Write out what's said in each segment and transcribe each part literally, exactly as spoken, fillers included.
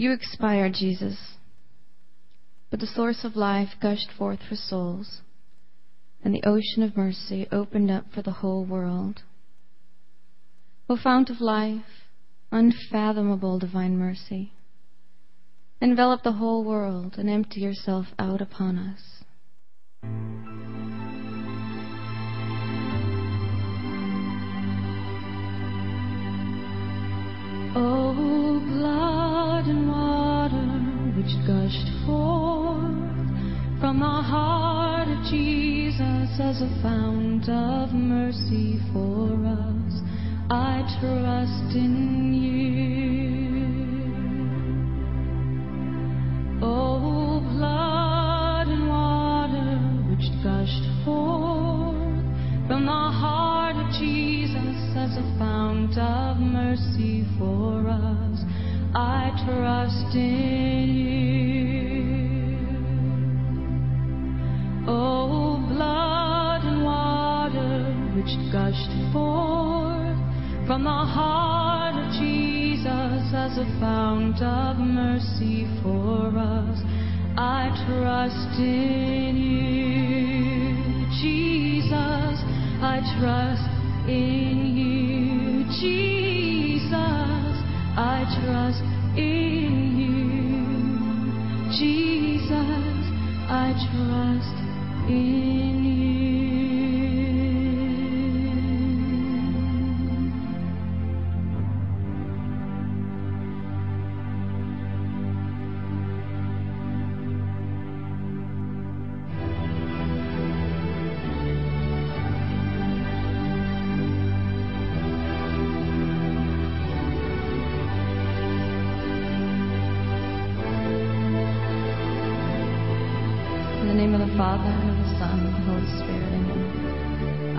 You expired, Jesus, but the source of life gushed forth for souls, and the ocean of mercy opened up for the whole world. O fount of life, unfathomable divine mercy, envelop the whole world and empty yourself out upon us. O blood and water which gushed forth from the heart of Jesus as a fount of mercy for us, I trust in you. Oh, blood and water which gushed forth from the heart of Jesus as a fount of mercy for us, I trust in you. Oh, blood and water which gushed forth from the heart of Jesus as a fount of mercy for us, I trust in you. Jesus, I trust in you. Jesus, I trust in you. Jesus, I trust in you. Father, and of the Son, and of the Holy Spirit, amen.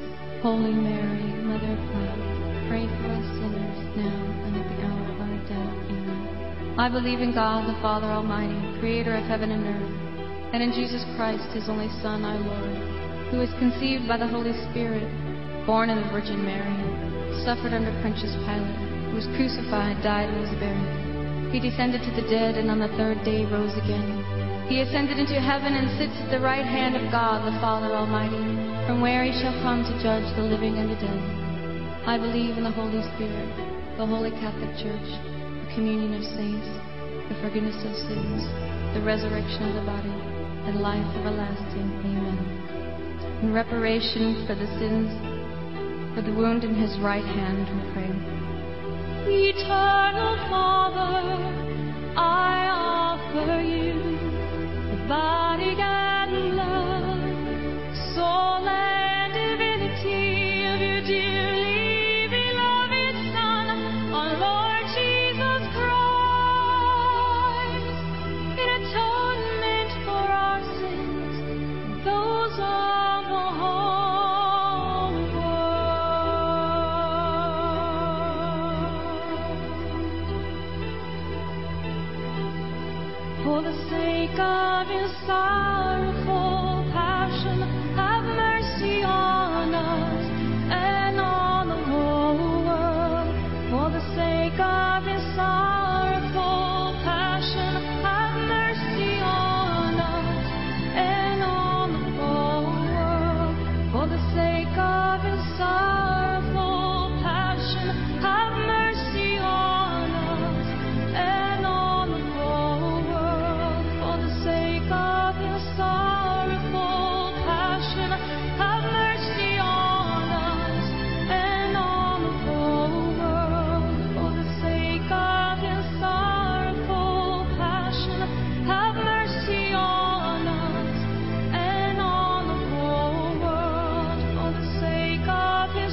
Holy Mary, Mother of God, pray for us sinners now and at the hour of our death. Amen. I believe in God, the Father Almighty, creator of heaven and earth, and in Jesus Christ, his only Son, our Lord, who was conceived by the Holy Spirit, born of the Virgin Mary, suffered under Pontius Pilate, was crucified, died, and was buried. He descended to the dead, and on the third day rose again. He ascended into heaven and sits at the right hand of God, the Father Almighty, from where he shall come to judge the living and the dead. I believe in the Holy Spirit, the Holy Catholic Church, the communion of saints, the forgiveness of sins, the resurrection of the body, and life everlasting. Amen. In reparation for the sins, for the wound in his right hand, we pray. Eternal Father, I offer you body and blood, soul and divinity of your dearly beloved Son, our Lord Jesus Christ, in atonement for our sins, those of the whole world. For the sake of sorrowful passion, have mercy on us and on the whole world. For the sake of his sorrowful passion, have mercy on us and on the whole world. For the sake of his sorrowful passion, have mercy on us and on the whole world. For the sake of sorrowful passion, have mercy on us and on the whole world. For the sake of his sorrowful passion, have mercy on us and on the whole world. For the sake of his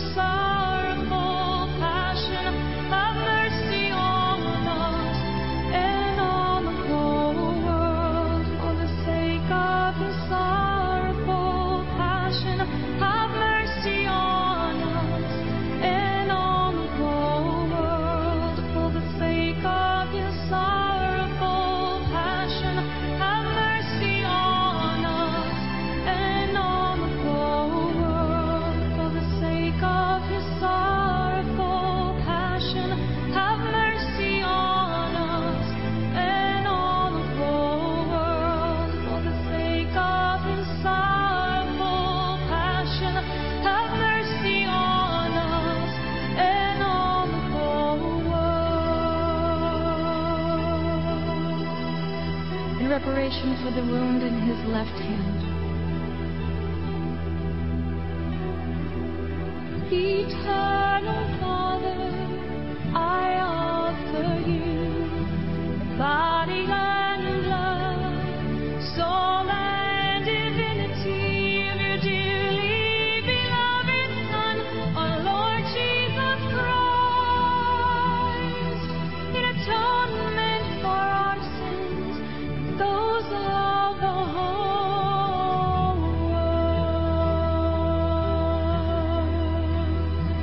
preparation for the wound in his left hand. Eternal Father, I offer you body and blood, soul and divinity of your dearly beloved Son, our Lord Jesus Christ, in atonement for our sins and those of the whole world.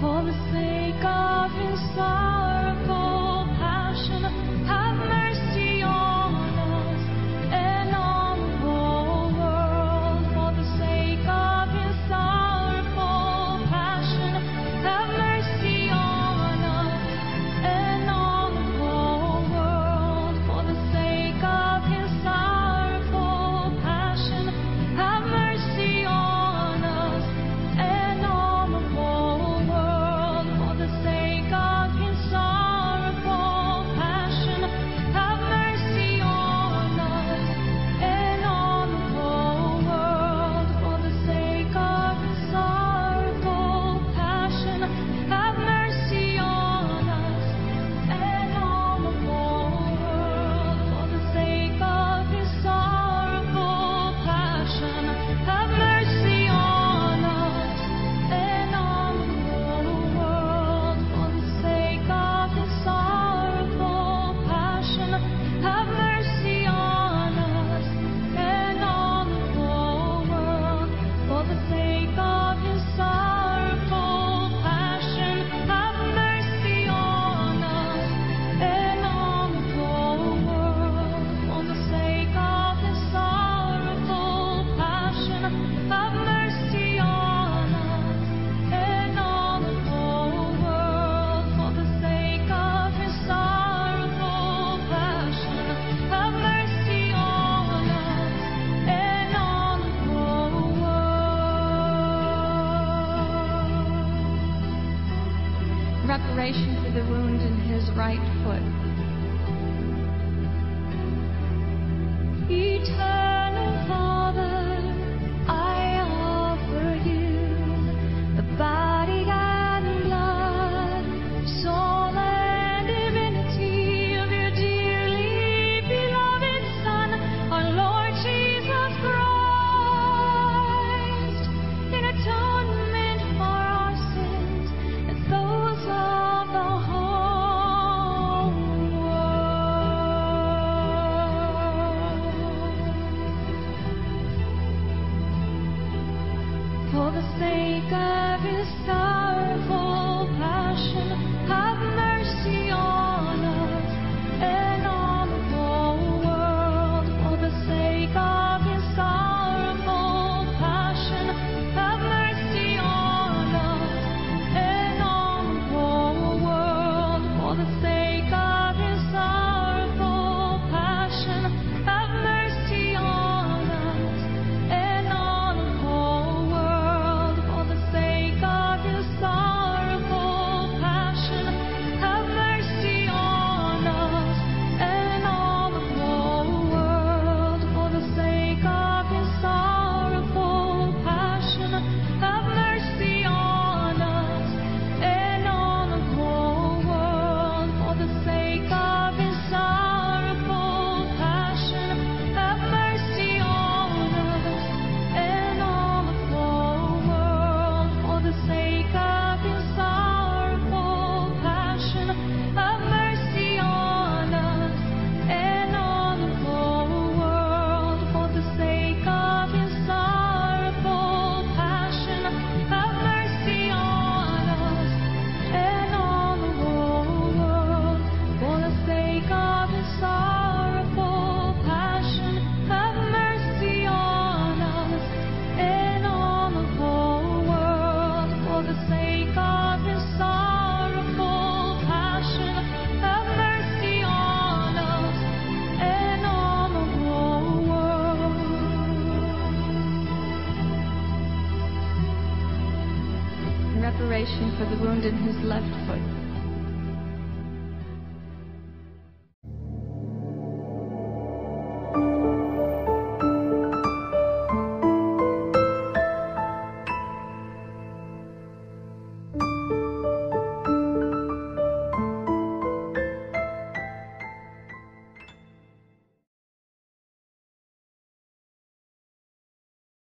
For the sake of his sorrowful passion, have mercy on us and on the whole world. For the sake of his sorrowful passion, have mercy on us and on the whole world. For the sake of his sorrowful passion, have mercy on us and on the whole world. For the sake of his sorrowful passion, have mercy on us and on the whole world. For the sake of his sorrowful passion, have mercy on us and on the whole world. For the sake of his sorrowful passion, have mercy on us and on the whole world. For the sake of his sorrowful passion, have mercy on us and on the whole world. For the sake of his sorrowful passion, have mercy on us and on the whole world. For the sake of his sorrowful passion, have mercy on us and on the whole world. For the sake of his sorrowful passion, have mercy on us and on the whole world. Reparation for the wound in his right foot. Eternal Father, I offer you the body and blood, soul and divinity of your dearly beloved Son, our Lord Jesus Christ, in atonement for our sins and those of the whole world. For the sake of his sorrowful passion, have mercy on us and on the whole world. For the sake of his sorrowful passion, have mercy on us and on the whole world. For the sake of his sorrowful passion, have mercy on us and on the whole world. For the sake of his sorrowful passion, have mercy on us and on the whole world. For the sake of his sorrowful passion, have mercy on us and on the whole world. For the sake of his sorrowful passion, have mercy on us and on the whole world. For the sake of his sorrowful passion, have mercy on us and on the whole world. For the sake of his sorrowful passion, have mercy on us and on the whole world. For the sake of his sorrowful passion, have mercy on us and on the whole world. For the sake of his sorrowful passion, have mercy on us and on the whole world. Reparation for the wound in his left foot.